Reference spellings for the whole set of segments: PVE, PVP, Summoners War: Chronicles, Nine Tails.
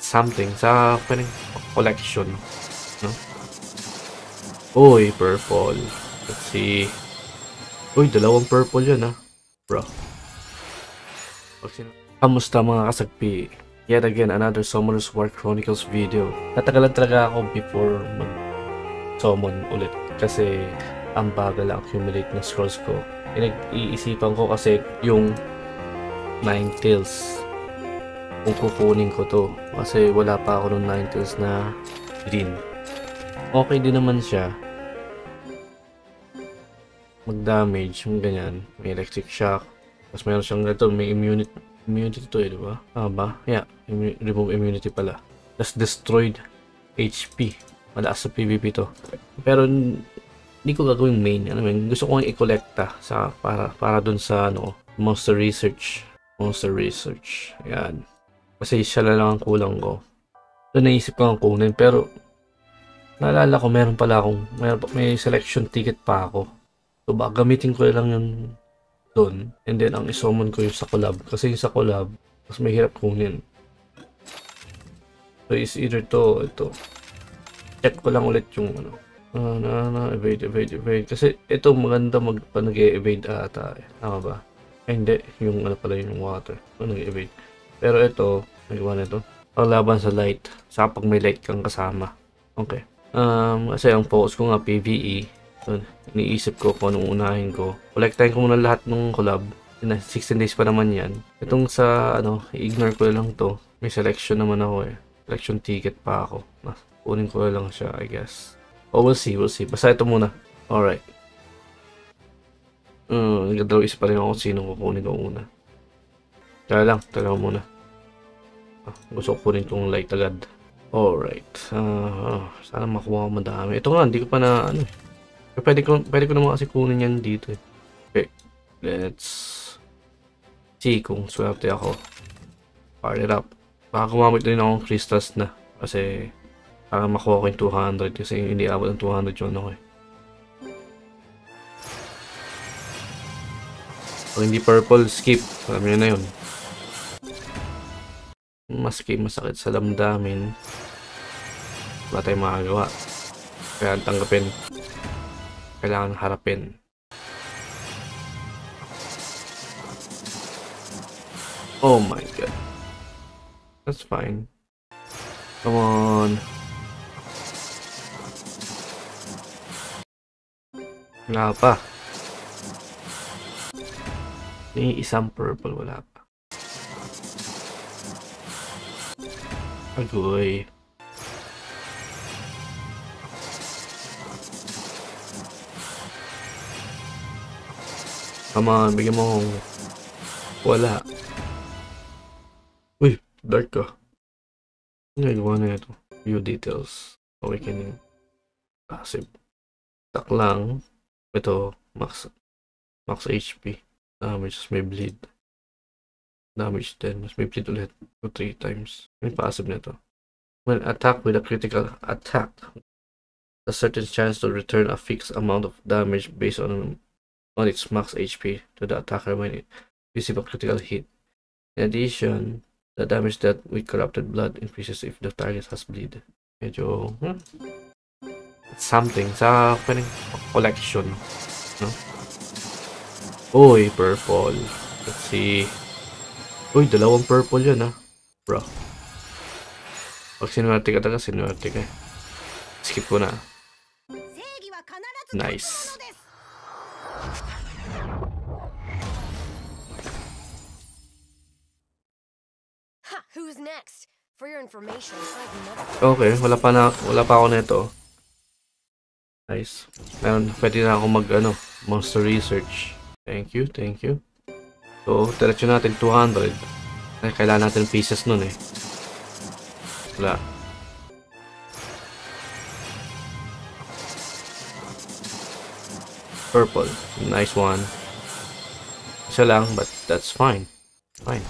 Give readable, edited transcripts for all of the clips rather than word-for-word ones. something sa collection, no? Uy, purple. Let's see. Uy, dalawang purple yun, ha? Bro. Kamusta mga kasagpi? Yet again, another Summoners War Chronicles video. Natagalan talaga ako before mag-summon ulit kasi ang bagal accumulate ng scrolls ko. Pinag-iisipan ko kasi yung Nine Tails kung kukunin ko to kasi wala pa ako ng Nine Tails na green. Okay din naman siya, mag-damage yung ganyan, may electric shock, tapos mayroon siyang ganito, may immunity to eh, diba? Ah ba? Yeah, remove immunity pala, tapos destroyed HP. Malakas sa PVP to, pero hindi ko gagawing main. Ano yun, gusto ko i-collecta sa para dun sa ano, monster research. Ayan. Kasi siya lang ang kulang ko. So, naisip ko ang kunin. Pero, naalala ko, meron pala akong, may selection ticket pa ako. So, baka gamitin ko lang yung doon. And then, ang isummon ko yung sa collab. Kasi yung sa collab, mas mahirap kunin. So, is either to, ito. Check ko lang ulit yung, ano. Evade. Kasi, ito maganda nag-evade ata. Tama ba? Ay, hindi, yung ano pala yung water. Nag-evade. Pero ito, nag-iwan ito. Ang laban sa light. Sa pag may light kang kasama. Okay. Kasi ang focus ko nga PVE. So, iniisip ko kung anong unahin ko. Collectahin ko muna lahat ng collab. 16 days pa naman yan. Itong sa, ano, ignore ko lang to. May selection naman ako eh. Selection ticket pa ako. Kunin ko lang siya, I guess. Oh, we'll see. Basta ito muna. Alright. Nagdalaw isa pa rin ako kung sino kukunin ko una. Tala muna. Gusto ko kunin itong light agad. Alright. Sana makuha ko madami. Ito nga, hindi ko pa na ano. Pwede ko naman kasi kunin yan dito eh. Okay. Let's see kung swerte ako. Fire it up. Baka kumamit na rin akong crystals na. Kasi para makuha ko yung 200. Kasi hindi abot ng 200 yun ako eh. Kung hindi purple, skip. Alam nyo na yun. Maski masakit sa damdamin, wala tayong makagawa. Kailangan tanggapin. Kailangan harapin. Oh my god. That's fine. Come on. Wala pa. Yung isang purple, wala pa. Agoy. Come on, bigyan mo akong wala. Uy, dark ka. Nagawa na ito. View details. Awakening. Passive. Tak lang. Ito, max HP. Damage, may bleed. Damage din, mas may bleed ulit. 2-3 times. May passive na ito. When attacked with a critical attack, a certain chance to return a fixed amount of damage based on its max HP to the attacker when it receives a critical hit. In addition, the damage dealt with corrupted blood increases if the target has bleed. Medyo, something sa collection, no? Uy, purple. Let's see. Uy, dalawang purple yun, ha? Bro. Pag sinuwerte ka talaga, sinuwerte ka. Skip ko na. Nice. Okay, wala pa ako nito. Nice. Meron, pwede na ako mag-ano, monster research. Thank you. So, diretso natin 200. Ay, kailangan natin pieces nun eh. Wala. Purple. Nice one. Isa lang, but that's fine. Fine.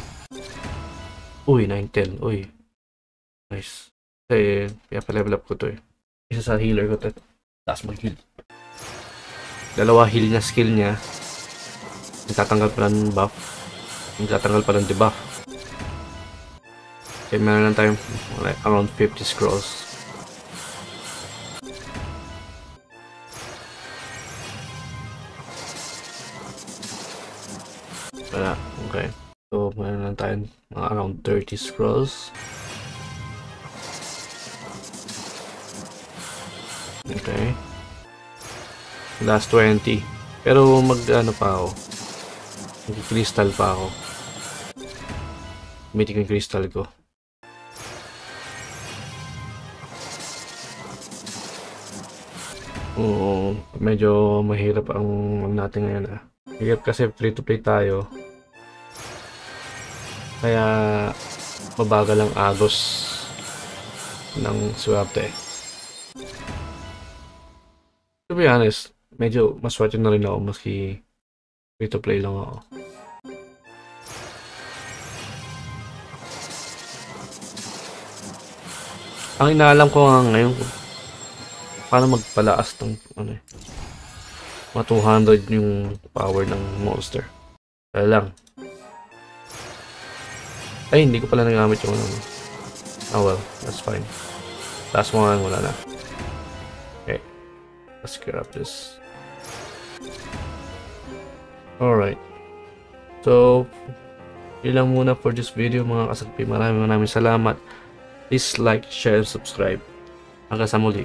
Uy, 910. Uy. Nice. Kasi, pinapa-level up ko to eh. Isa sa healer ko to. Tapos mag-heal. Dalawa heal na skill niya. Nagtatanggal pa ng buff. Nagtatanggal pa ng debuff. Okay, meron lang tayong like, around 50 scrolls. Wala, okay. So, meron lang tayong around 30 scrolls. Okay. Last 20. Pero mag-ano pa ako. Mag-crystal pa ako. Gamitin ko yung crystal ko. Oo, medyo mahirap ang natin ngayon ah. Mahirap kasi free to play tayo. Kaya mabagal ang agos ng swerte. To be honest, medyo maswerte na rin ako maski free to play lang ako. Ang inaalam ko nga ngayon para magpalaas ng ano eh. Mga 200 yung power ng monster. Kaya lang. Ay, hindi ko pala nagamit yung ano. Oh well, that's fine. Last one, wala na. Okay. Let's grab this. Alright. So, yun lang muna for this video mga kasapi. Maraming salamat. Please like, share, and subscribe. Hanggang sa muli.